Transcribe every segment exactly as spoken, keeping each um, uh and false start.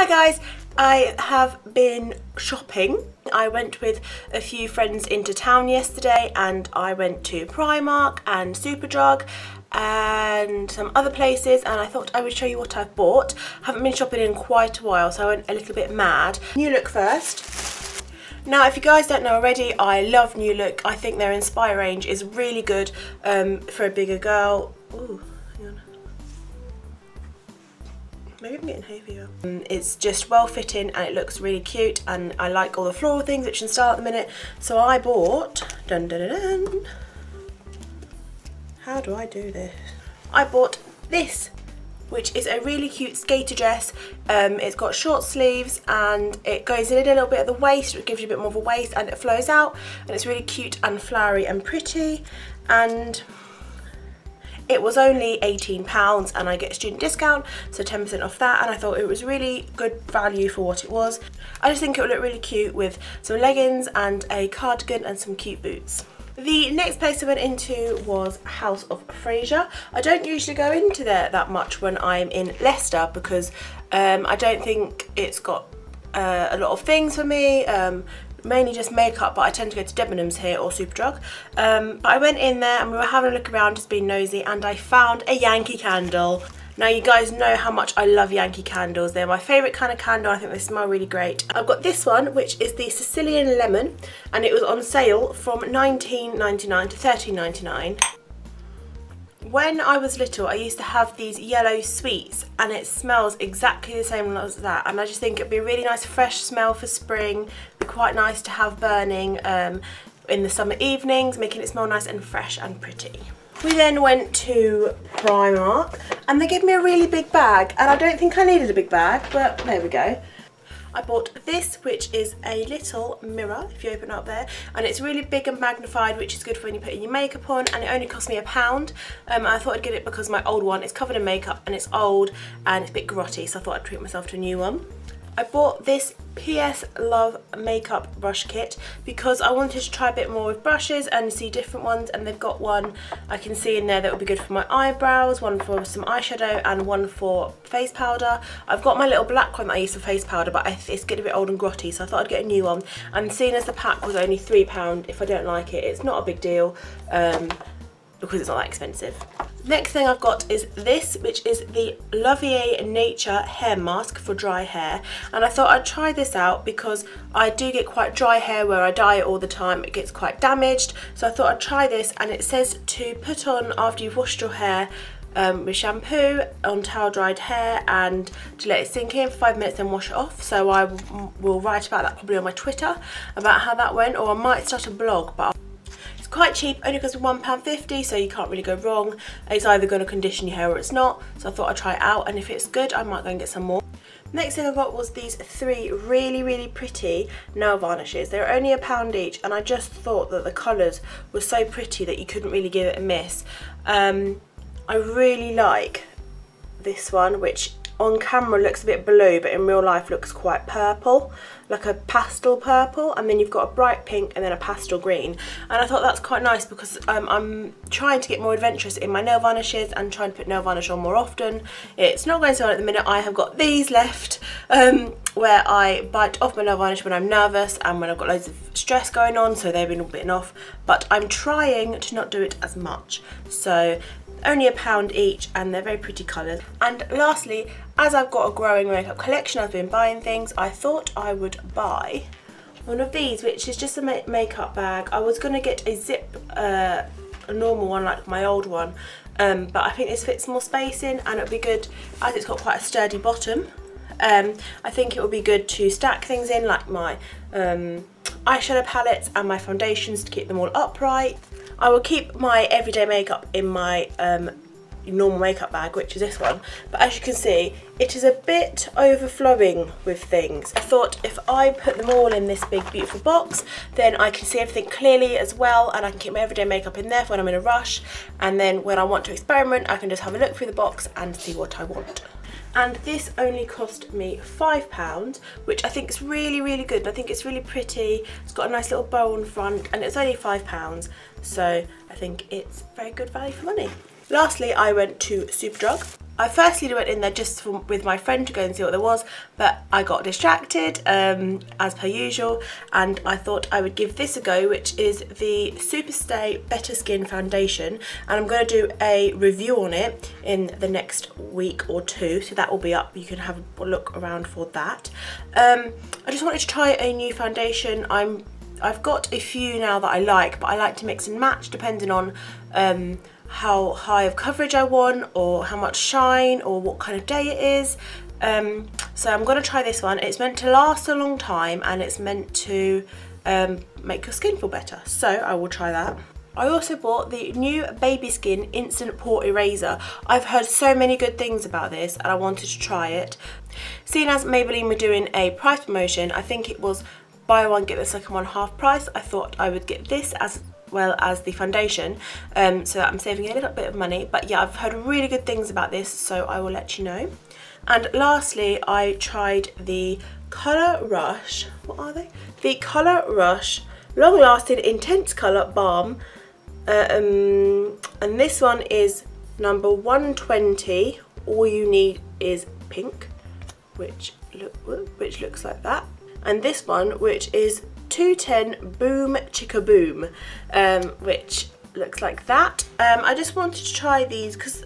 Hi guys, I have been shopping. I went with a few friends into town yesterday and I went to Primark and Superdrug and some other places, and I thought I would show you what I've bought. I haven't been shopping in quite a while, so I went a little bit mad. New Look first. Now, if you guys don't know already, I love New Look. I think their Inspire range is really good um, for a bigger girl. Ooh, hang on. Maybe I'm getting hay fever. Um, it's just well fitting and it looks really cute, and I like all the floral things which are in style at the minute. So I bought, dun dun dun dun. How do I do this? I bought this, which is a really cute skater dress. Um, it's got short sleeves and it goes in a little bit at the waist, which gives you a bit more of a waist, and it flows out, and it's really cute and flowery and pretty, and it was only eighteen pounds and I get a student discount, so ten percent off that, and I thought it was really good value for what it was. I just think it would look really cute with some leggings and a cardigan and some cute boots. The next place I went into was House of Fraser. I don't usually go into there that much when I'm in Leicester because um, I don't think it's got uh, a lot of things for me, um, mainly just makeup, but I tend to go to Debenhams here or Superdrug. Um, but I went in there and we were having a look around, just being nosy, and I found a Yankee Candle. Now, you guys know how much I love Yankee candles. They're my favourite kind of candle. I think they smell really great. I've got this one, which is the Sicilian Lemon, and it was on sale from nineteen ninety-nine to thirteen ninety-nine. When I was little, I used to have these yellow sweets, and it smells exactly the same as that, and I just think it'd be a really nice fresh smell for spring. It'd be quite nice to have burning um, in the summer evenings, making it smell nice and fresh and pretty. We then went to Primark and they gave me a really big bag, and I don't think I needed a big bag, but there we go. I bought this, which is a little mirror, if you open it up there, and it's really big and magnified, which is good for when you put your makeup on, and it only cost me a pound. Um, I thought I'd get it because my old one is covered in makeup and it's old and it's a bit grotty, so I thought I'd treat myself to a new one. I bought this P S Love makeup brush kit because I wanted to try a bit more with brushes and see different ones, and they've got one I can see in there that will be good for my eyebrows, one for some eyeshadow and one for face powder. I've got my little black one that I use for face powder, but it's getting a bit old and grotty, so I thought I'd get a new one, and seeing as the pack was only three pounds, if I don't like it, it's not a big deal um, because it's not that expensive. Next thing I've got is this, which is the L'Oreal Nature Hair Mask for dry hair, and I thought I'd try this out because I do get quite dry hair where I dye it all the time. It gets quite damaged, so I thought I'd try this, and it says to put on after you've washed your hair um, with shampoo on towel dried hair and to let it sink in for five minutes then wash it off, so I will write about that probably on my Twitter about how that went, or I might start a blog, but I'll quite cheap, only costs one pound fifty, so you can't really go wrong. It's either going to condition your hair or it's not, so I thought I'd try it out, and if it's good I might go and get some more. Next thing I got was these three really really pretty nail varnishes. They were only a pound each, and I just thought that the colours were so pretty that you couldn't really give it a miss. um, I really like this one, which on camera looks a bit blue but in real life looks quite purple, like a pastel purple, and then you've got a bright pink and then a pastel green, and I thought that's quite nice because um, I'm trying to get more adventurous in my nail varnishes and trying to put nail varnish on more often. It's not going so well at the minute. I have got these left um, where I bite off my nail varnish when I'm nervous and when I've got loads of stress going on, so they've been all bitten off, but I'm trying to not do it as much, so only a pound each, and they're very pretty colours. And lastly, as I've got a growing makeup collection, I've been buying things, I thought I would buy one of these, which is just a ma makeup bag. I was going to get a zip, uh, a normal one like my old one, um, but I think this fits more space in, and it'll be good as it's got quite a sturdy bottom. Um, I think it will be good to stack things in, like my um, eyeshadow palettes and my foundations, to keep them all upright. I will keep my everyday makeup in my um, normal makeup bag, which is this one, but as you can see it is a bit overflowing with things. I thought if I put them all in this big beautiful box then I can see everything clearly as well, and I can keep my everyday makeup in there for when I'm in a rush, and then when I want to experiment I can just have a look through the box and see what I want. And this only cost me five pounds, which I think is really really good. I think it's really pretty, it's got a nice little bow on front, and it's only five pounds, so I think it's very good value for money. Lastly, I went to Superdrug. I firstly went in there just from, with my friend to go and see what there was, but I got distracted um, as per usual, and I thought I would give this a go, which is the Superstay Better Skin Foundation, and I'm going to do a review on it in the next week or two, so that will be up. You can have a look around for that. Um, I just wanted to try a new foundation. I'm, I've got a few now that I like, but I like to mix and match depending on um, how high of coverage I want, or how much shine, or what kind of day it is. Um, so I'm going to try this one. It's meant to last a long time, and it's meant to um, make your skin feel better, so I will try that. I also bought the new Baby Skin Instant Pore Eraser. I've heard so many good things about this, and I wanted to try it. Seeing as Maybelline were doing a price promotion, I think it was buy one get the second one half price, I thought I would get this as well as the foundation, um, so that I'm saving a little bit of money. But yeah, I've heard really good things about this, so I will let you know. And lastly, I tried the Colour Rush, what are they? The Colour Rush Long Lasting Intense Colour Balm, uh, um, and this one is number one twenty, All You Need Is Pink, which, look, which looks like that. And this one, which is two ten Boom Chicka Boom, um, which looks like that. Um, I just wanted to try these because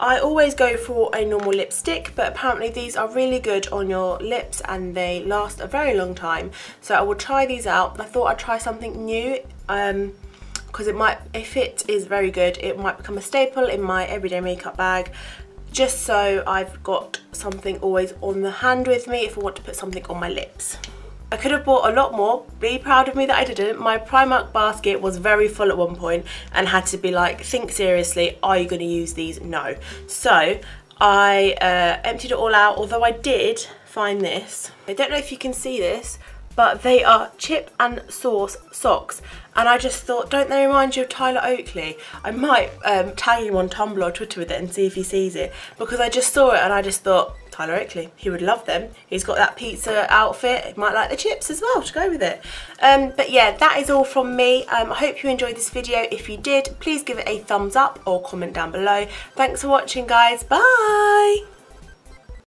I always go for a normal lipstick, but apparently these are really good on your lips and they last a very long time. So I will try these out. I thought I'd try something new um, because it might, if it is very good, it might become a staple in my everyday makeup bag. Just so I've got something always on the hand with me if I want to put something on my lips. I could have bought a lot more. Be proud of me that I didn't. My Primark basket was very full at one point and had to be like, think seriously, are you going to use these? No. So I uh, emptied it all out, although I did find this. I don't know if you can see this, but they are chip and sauce socks, and I just thought, don't they remind you of Tyler Oakley? I might um, tag him on Tumblr or Twitter with it and see if he sees it, because I just saw it and I just thought, Tyler Oakley, he would love them. He's got that pizza outfit, he might like the chips as well to go with it. Um, but yeah, that is all from me. Um, I hope you enjoyed this video. If you did, please give it a thumbs up or comment down below. Thanks for watching, guys. Bye!